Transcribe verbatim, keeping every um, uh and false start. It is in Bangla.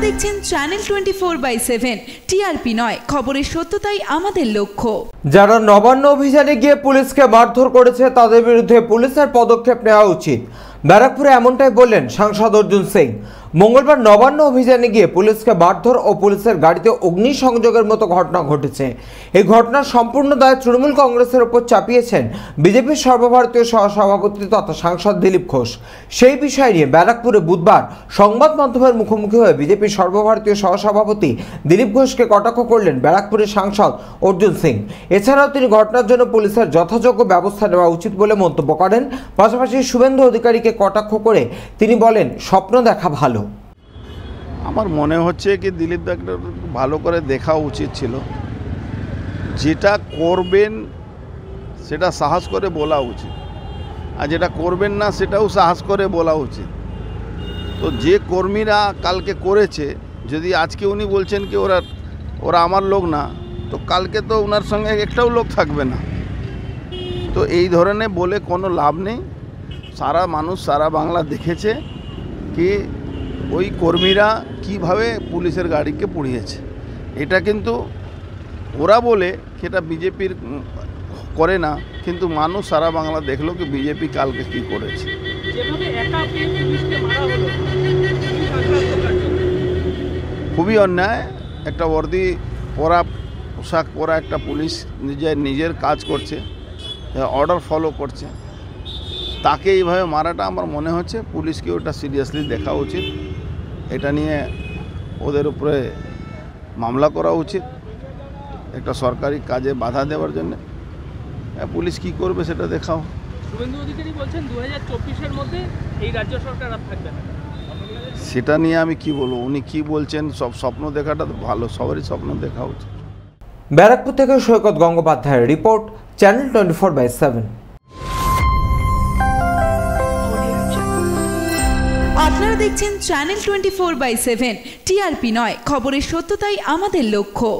देखছেন चैनल चौबीस बाय सात টিআরপি নয় খবরের সত্যতাই আমাদের লক্ষ্য। যারা নবান্ন অভিযানে গিয়ে পুলিশকে মারধর করেছে তাদের বিরুদ্ধে পুলিশের পদক্ষেপ নেওয়া উচিত। ব্যারাকপুরে এমনটাই বললেন সাংসদ অর্জুন সিং। মঙ্গলবার নবান্ন অভিযানে গিয়ে পুলিশকে মারধর ও পুলিশের গাড়িতে অগ্নিসংযোগের মতো ঘটনা ঘটেছে। এই ঘটনার সম্পূর্ণ দায় তৃণমূল কংগ্রেসের ওপর চাপিয়েছেন বিজেপির সর্বভারতীয় সহসভাপতি তথা সাংসদ দিলীপ ঘোষ। সেই বিষয় নিয়ে ব্যারাকপুরে বুধবার সংবাদ মাধ্যমের মুখোমুখি হয়ে বিজেপির সর্বভারতীয় সহসভাপতি দিলীপ ঘোষকে কটাক্ষ করলেন ব্যারাকপুরের সাংসদ অর্জুন সিং। এছাড়াও তিনি ঘটনার জন্য পুলিশের যথাযোগ্য ব্যবস্থা নেওয়া উচিত বলে মন্তব্য করেন। পাশাপাশি শুভেন্দু অধিকারীকে কটাক্ষ করে তিনি বলেন, স্বপ্ন দেখা ভালো। আমার মনে হচ্ছে কি দিলীপ দাকে ভালো করে দেখা উচিত ছিল, যেটা করবেন সেটা সাহস করে বলা উচিত, আর যেটা করবেন না সেটাও সাহস করে বলা উচিত। তো যে কর্মীরা কালকে করেছে, যদি আজকে উনি বলছেন কি ওরা ওরা আমার লোক না, তো কালকে তো ওনার সঙ্গে একটাও লোক থাকবে না। তো এই ধরনের বলে কোনো লাভ নেই। সারা মানুষ সারা বাংলা দেখেছে কি ওই কর্মীরা কিভাবে পুলিশের গাড়িকে পুড়িয়েছে। এটা কিন্তু ওরা বলে সেটা বিজেপির করে না, কিন্তু মানুষ সারা বাংলা দেখলো কি বিজেপি কালকে কী করেছে। খুবই অন্যায়। একটা বর্দি পরা পোশাক পরা একটা পুলিশ নিজের নিজের কাজ করছে, অর্ডার ফলো করছে, তাকে এইভাবে মারাটা আমার মনে হচ্ছে পুলিশকে ওটা সিরিয়াসলি দেখা উচিত। এটা নিয়ে ওদের উপরে মামলা করা উচিত, একটা সরকারি কাজে বাধা দেওয়ার জন্য। পুলিশ কি করবে সেটা দেখাও। শুভেন্দু অধিকারী বলছেন দু হাজার চব্বিশ এর মধ্যে এই রাজ্য সরকার আর থাকবে না। সেটা নিয়ে আমি কি বলবো, উনি কি বলছেন। সব স্বপ্ন দেখাটা তো ভালো, সবারই স্বপ্ন দেখা উচিত। ব্যারাকপুর থেকে সৈকত গঙ্গোপাধ্যায়ের রিপোর্ট, চ্যানেল চৌবীস বাই সাত। আপনারা দেখছেন চ্যানেল চৌবীস বাই সাত টিআরপি নয় খবরের সত্যতাই আমাদের লক্ষ্য।